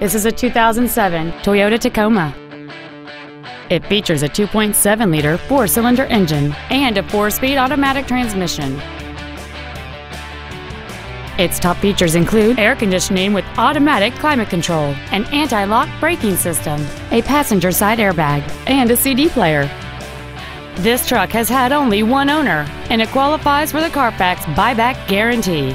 This is a 2007 Toyota Tacoma. It features a 2.7-liter four-cylinder engine and a four-speed automatic transmission. Its top features include air conditioning with automatic climate control, an anti-lock braking system, a passenger side airbag, and a CD player. This truck has had only one owner, and it qualifies for the Carfax buyback guarantee.